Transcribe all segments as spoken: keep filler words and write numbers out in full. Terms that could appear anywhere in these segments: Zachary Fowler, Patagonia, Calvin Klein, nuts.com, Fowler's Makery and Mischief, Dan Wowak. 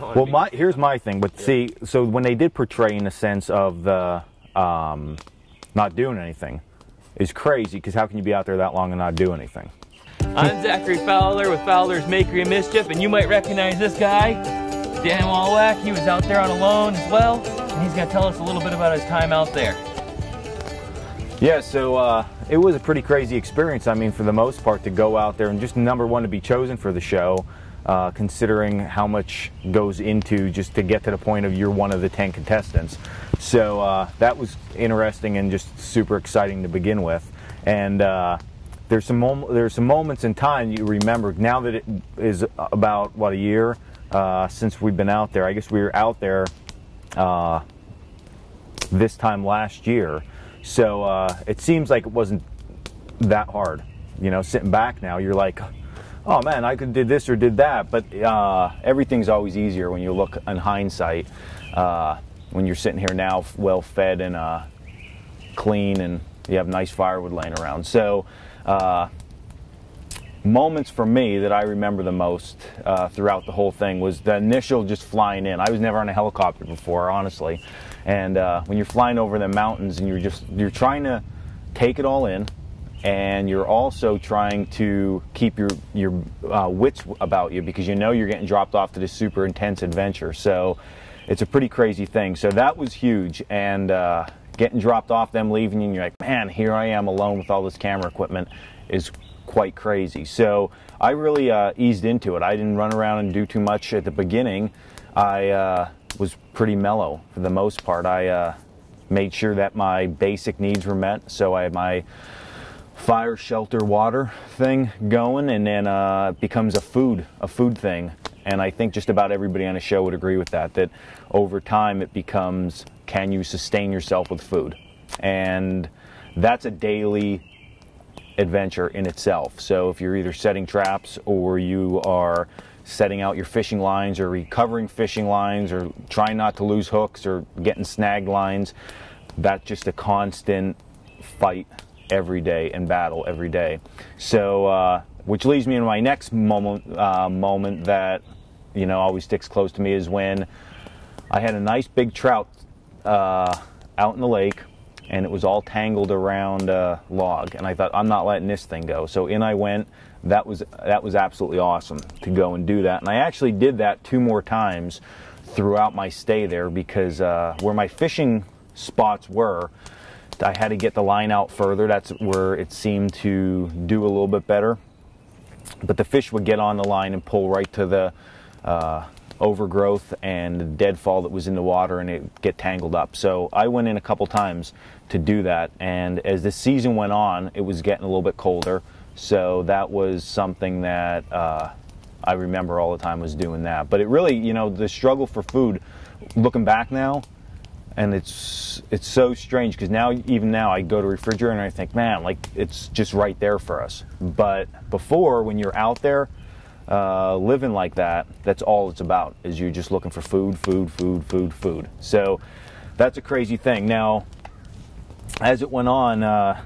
know what well, I mean? my here's my thing, but yeah. see, so when they did portray in the sense of the um, not doing anything, is crazy because how can you be out there that long and not do anything? I'm Zachary Fowler with Fowler's Makery and Mischief, and you might recognize this guy, Dan Wowak. He was out there on a loan as well, and he's going to tell us a little bit about his time out there. Yeah, so uh, it was a pretty crazy experience, I mean, for the most part, to go out there and just, number one, to be chosen for the show, uh, considering how much goes into just to get to the point of you're one of the ten contestants. So uh, that was interesting and just super exciting to begin with. And uh, there's, some mom there's some moments in time you remember, now that it is about, what, a year uh, since we've been out there. I guess we were out there uh, this time last year. So uh, it seems like it wasn't that hard, you know, sitting back now, you're like, oh man, I could did this or did that, but uh, everything's always easier when you look in hindsight, uh, when you're sitting here now well fed and uh, clean and you have nice firewood laying around. So uh, moments for me that I remember the most uh, throughout the whole thing was the initial just flying in. I was never on a helicopter before, honestly. And uh, when you're flying over the mountains and you're just, you're trying to take it all in, and you're also trying to keep your, your uh, wits about you because you know you're getting dropped off to this super intense adventure. So it's a pretty crazy thing. So that was huge. And uh, getting dropped off, them leaving you, and you're like, man, here I am alone with all this camera equipment is quite crazy. So I really uh, eased into it. I didn't run around and do too much at the beginning. I uh, was pretty mellow for the most part. I uh, made sure that my basic needs were met. So I had my fire, shelter, water thing going, and then uh, it becomes a food, a food thing. And I think just about everybody on the show would agree with that, that over time it becomes, can you sustain yourself with food? And that's a daily adventure in itself. So if you're either setting traps or you are setting out your fishing lines or recovering fishing lines or trying not to lose hooks or getting snagged lines, that's just a constant fight every day and battle every day. So uh, which leads me to my next moment uh, moment that, you know, always sticks close to me is when I had a nice big trout uh, out in the lake, and it was all tangled around a log, and I thought, I'm not letting this thing go. So in I went. That was that was absolutely awesome to go and do that. And I actually did that two more times throughout my stay there because uh, where my fishing spots were, I had to get the line out further. That's where it seemed to do a little bit better. But the fish would get on the line and pull right to the uh, overgrowth and the deadfall that was in the water, and it get tangled up. So I went in a couple times to do that, and as the season went on, it was getting a little bit colder, so that was something that uh, I remember all the time, was doing that. But it really, you know, the struggle for food, looking back now, and it's it's so strange because now, even now, I go to refrigerator and I think, man, like, it's just right there for us. But before, when you're out there Uh, living like that, that's all it's about, is you're just looking for food, food, food, food, food. So that's a crazy thing. Now, as it went on, uh,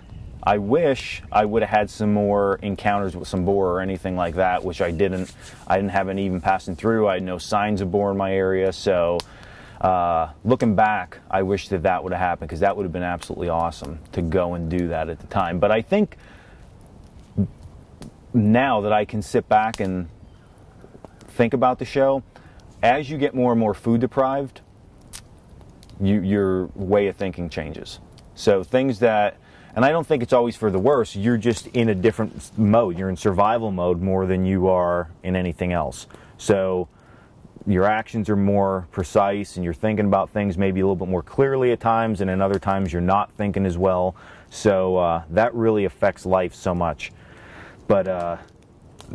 I wish I would have had some more encounters with some boar or anything like that, which I didn't. I didn't have any even passing through. I had no signs of boar in my area. So uh, looking back, I wish that that would have happened because that would have been absolutely awesome to go and do that at the time. But I think now that I can sit back and think about the show, as you get more and more food deprived, you, your way of thinking changes. So things that, and I don't think it's always for the worse, you're just in a different mode. You're in survival mode more than you are in anything else. So your actions are more precise, and you're thinking about things maybe a little bit more clearly at times, and then other times you're not thinking as well. So uh, that really affects life so much. But uh,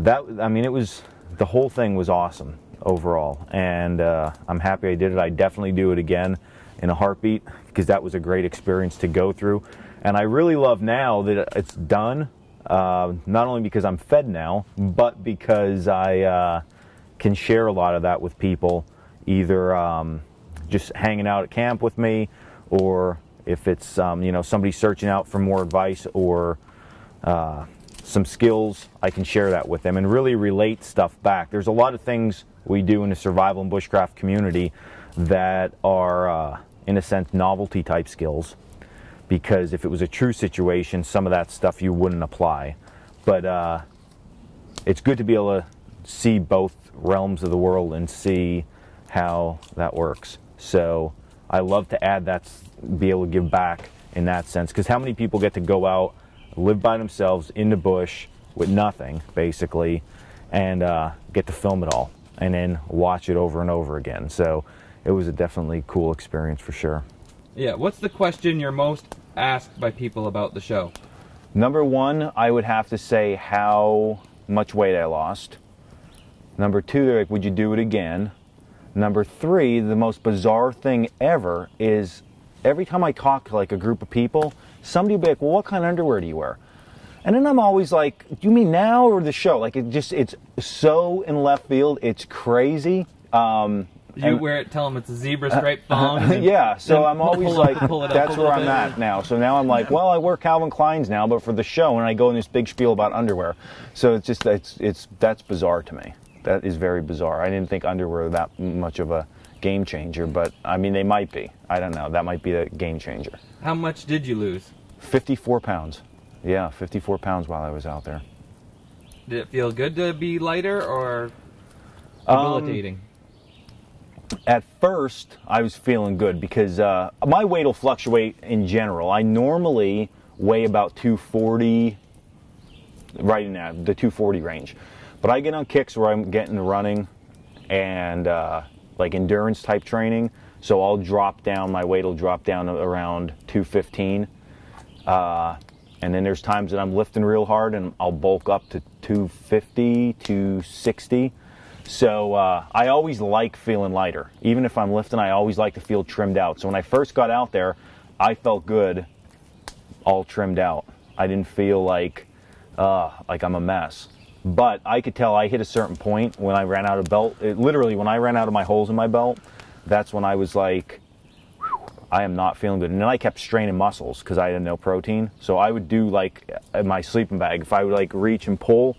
that, I mean, it was, the whole thing was awesome overall, and uh, I'm happy I did it. I definitely do it again in a heartbeat because that was a great experience to go through. And I really love now that it's done, uh, not only because I'm fed now, but because I uh, can share a lot of that with people, either um, just hanging out at camp with me, or if it's, um, you know, somebody searching out for more advice or Uh, some skills, I can share that with them and really relate stuff back. There's a lot of things we do in the survival and bushcraft community that are, uh, in a sense, novelty type skills. Because if it was a true situation, some of that stuff you wouldn't apply. But uh, it's good to be able to see both realms of the world and see how that works. So I love to add that, be able to give back in that sense. Because how many people get to go out, live by themselves in the bush with nothing, basically, and uh, get to film it all and then watch it over and over again. So it was a definitely cool experience for sure. Yeah, what's the question you're most asked by people about the show? Number one, I would have to say how much weight I lost. Number two, they're like, would you do it again? Number three, the most bizarre thing ever is every time I talk to like a group of people, somebody will be like, well, what kind of underwear do you wear? And then I'm always like, do you mean now or the show? Like, it just, it's so in left field, it's crazy. Um, You and, wear it, tell them it's a zebra stripe thong. Uh, uh, yeah, so I'm always like, up, up, that's where I'm at now. So now I'm like, well, I wear Calvin Klein's now, but for the show, and I go in this big spiel about underwear. So it's just, it's, it's, that's bizarre to me. That is very bizarre. I didn't think underwear were that much of a game changer, but I mean, they might be. I don't know. That might be a game changer. How much did you lose? fifty-four pounds. Yeah, fifty-four pounds while I was out there. Did it feel good to be lighter or debilitating? Um, At first, I was feeling good because uh, my weight will fluctuate in general. I normally weigh about two forty, right in that, the two forty range. But I get on kicks where I'm getting running and uh, like endurance type training. So I'll drop down, my weight will drop down around two fifteen. Uh, and then there's times that I'm lifting real hard and I'll bulk up to two fifty, two sixty. So uh, I always like feeling lighter. Even if I'm lifting, I always like to feel trimmed out. So when I first got out there, I felt good, all trimmed out. I didn't feel like, uh, like I'm a mess. But I could tell I hit a certain point when I ran out of belt. It, literally, when I ran out of my holes in my belt, that's when I was like, whew, I am not feeling good. And then I kept straining muscles because I had no protein. So I would do like in my sleeping bag, if I would like reach and pull,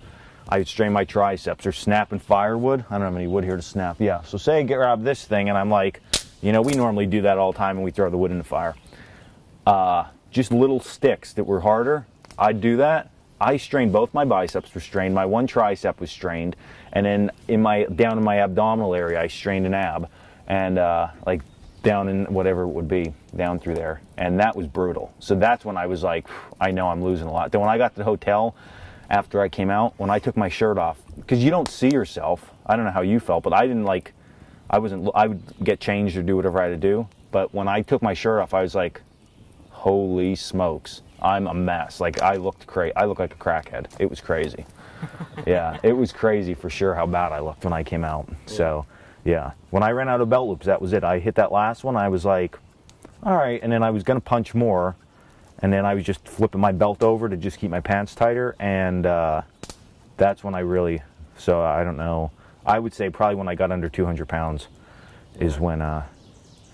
I would strain my triceps or snapping firewood. I don't have any wood here to snap. Yeah, so say I grab this thing and I'm like, you know, we normally do that all the time and we throw the wood in the fire. Uh, just little sticks that were harder, I'd do that. I strained, both my biceps were strained, my one tricep was strained, and then in my, down in my abdominal area, I strained an ab, and uh, like down in whatever it would be, down through there. And that was brutal. So that's when I was like, I know I'm losing a lot. Then when I got to the hotel, after I came out, when I took my shirt off, because you don't see yourself. I don't know how you felt, but I didn't like, I wasn't, I would get changed or do whatever I had to do. But when I took my shirt off, I was like, holy smokes, I'm a mess. Like I looked crazy, I looked like a crackhead. It was crazy. Yeah, it was crazy for sure how bad I looked when I came out. So yeah, when I ran out of belt loops, that was it. I hit that last one, I was like, all right, and then I was gonna punch more. And then I was just flipping my belt over to just keep my pants tighter. And uh, that's when I really, so I don't know. I would say probably when I got under two hundred pounds is when, uh,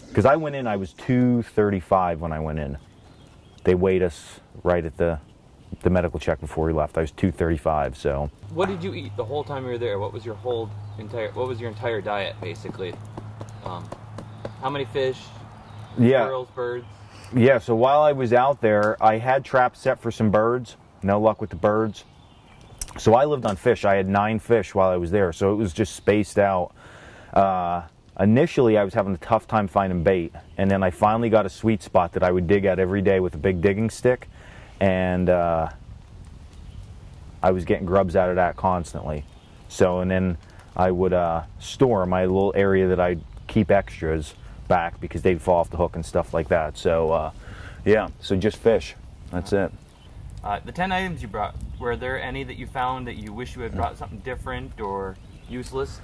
because I went in, I was two thirty-five when I went in. They weighed us right at the, the medical check before we left. I was two thirty-five, so. What did you eat the whole time you were there? What was your whole entire, what was your entire diet basically? Um, how many fish, yeah. Squirrels, birds? Yeah, so while I was out there, I had traps set for some birds. No luck with the birds. So I lived on fish. I had nine fish while I was there, so it was just spaced out. Uh, initially, I was having a tough time finding bait, and then I finally got a sweet spot that I would dig at every day with a big digging stick, and uh, I was getting grubs out of that constantly. So, and then I would uh, store my little area that I'd keep extras back because they'd fall off the hook and stuff like that. So uh, yeah, so just fish, that's it. Uh, the ten items you brought, were there any that you found that you wish you had brought something different or useless?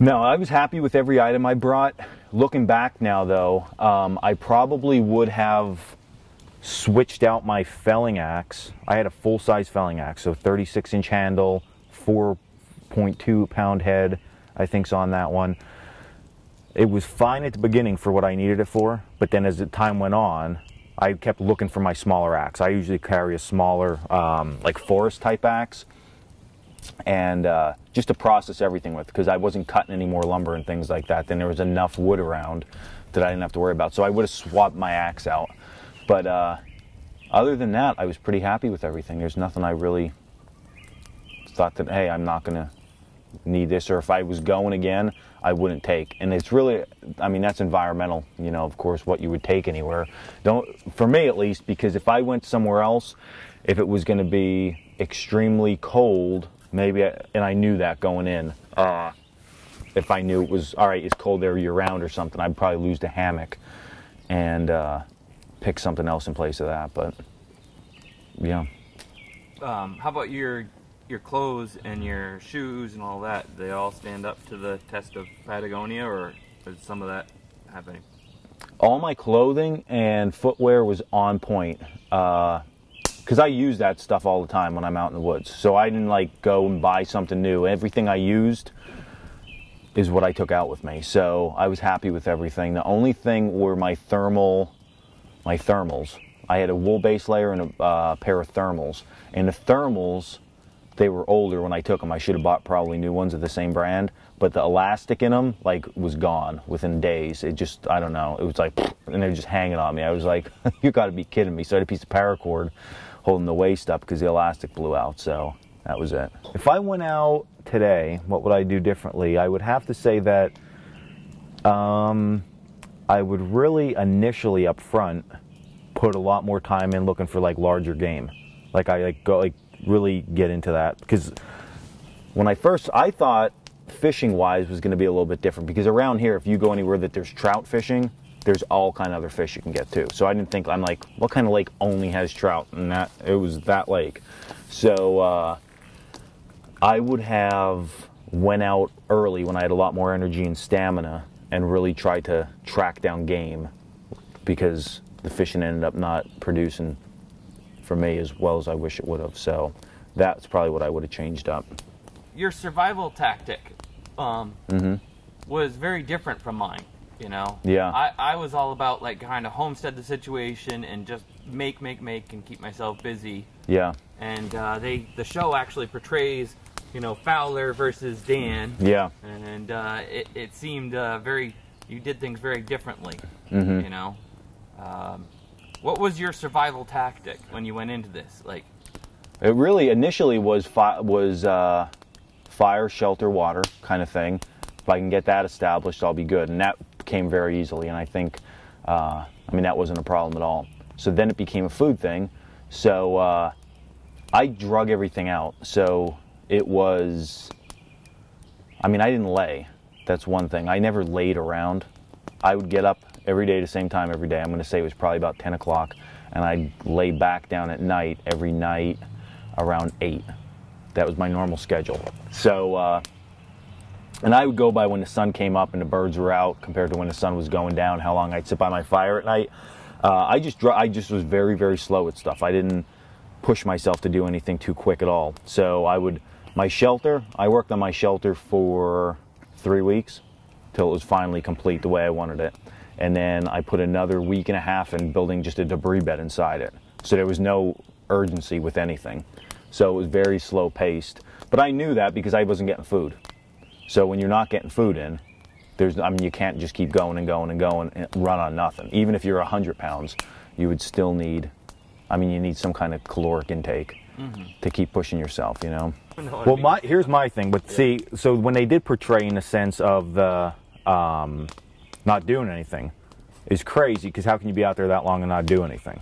No, I was happy with every item I brought. Looking back now though, um, I probably would have switched out my felling axe. I had a full-size felling axe, so thirty-six inch handle, four point two pound head, I think's on that one. It was fine at the beginning for what I needed it for, but then as the time went on, I kept looking for my smaller axe. I usually carry a smaller, um, like forest type axe. and uh, just to process everything with, because I wasn't cutting any more lumber and things like that. Then there was enough wood around that I didn't have to worry about. So I would have swapped my axe out. But uh, other than that, I was pretty happy with everything. There's nothing I really thought that, hey, I'm not going to need this, or if I was going again, I wouldn't take. And it's really, I mean, that's environmental, you know, of course, what you would take anywhere. Don't, for me at least, because if I went somewhere else, if it was going to be extremely cold, maybe, I, and I knew that going in, uh, if I knew it was, all right, it's cold there year round or something, I'd probably lose the hammock and uh, pick something else in place of that. But yeah. Um, how about your your clothes and your shoes and all that? They all stand up to the test of Patagonia, or does some of that have any? All my clothing and footwear was on point, uh, because I use that stuff all the time when I'm out in the woods. So I didn't like go and buy something new. Everything I used is what I took out with me. So I was happy with everything. The only thing were my thermal, my thermals. I had a wool base layer and a uh, pair of thermals. And the thermals, they were older when I took them. I should have bought probably new ones of the same brand, but the elastic in them like was gone within days. It just, I don't know. It was like, and they're just hanging on me. I was like, you gotta be kidding me. So I had a piece of paracord holding the waist up because the elastic blew out, so that was it. If I went out today, what would I do differently? I would have to say that um, I would really initially up front put a lot more time in looking for like larger game. Like I like go like really get into that, because when I first, I thought fishing wise was going to be a little bit different, because around here if you go anywhere that there's trout fishing, there's all kind of other fish you can get too. So I didn't think, I'm like, what kind of lake only has trout? And that, it was that lake. So uh, I would have went out early when I had a lot more energy and stamina and really tried to track down game, because the fishing ended up not producing for me as well as I wish it would have. So that's probably what I would have changed up. Your survival tactic um, mm-hmm. was very different from mine. You know, yeah, I, I was all about like kind of homestead the situation and just make, make, make and keep myself busy. Yeah. And uh, they the show actually portrays, you know, Fowler versus Dan. Yeah. And uh, it, it seemed uh, very, you did things very differently, mm-hmm. you know. Um, what was your survival tactic when you went into this? Like, it really initially was, fi was uh, fire, shelter, water kind of thing. If I can get that established, I'll be good. And that came very easily, and I think, uh, I mean, that wasn't a problem at all. So then it became a food thing. So uh, I drug everything out. So it was, I mean, I didn't lay. That's one thing. I never laid around. I would get up every day at the same time every day. I'm going to say it was probably about ten o'clock, and I'd lay back down at night every night around eight. That was my normal schedule. So. Uh, And I would go by when the sun came up and the birds were out compared to when the sun was going down, how long I'd sit by my fire at night. Uh, I just I just was very, very slow at stuff. I didn't push myself to do anything too quick at all. So I would, my shelter, I worked on my shelter for three weeks till it was finally complete the way I wanted it. And then I put another week and a half in building just a debris bed inside it. So there was no urgency with anything. So it was very slow paced. But I knew that because I wasn't getting food. So when you're not getting food in, there's, I mean, you can't just keep going and going and going and run on nothing. Even if you're a hundred pounds, you would still need, I mean, you need some kind of caloric intake mm-hmm. to keep pushing yourself, you know? Well, my, here's my thing, but yeah. see, so when they did portray in the sense of the um, not doing anything, it's crazy, because how can you be out there that long and not do anything?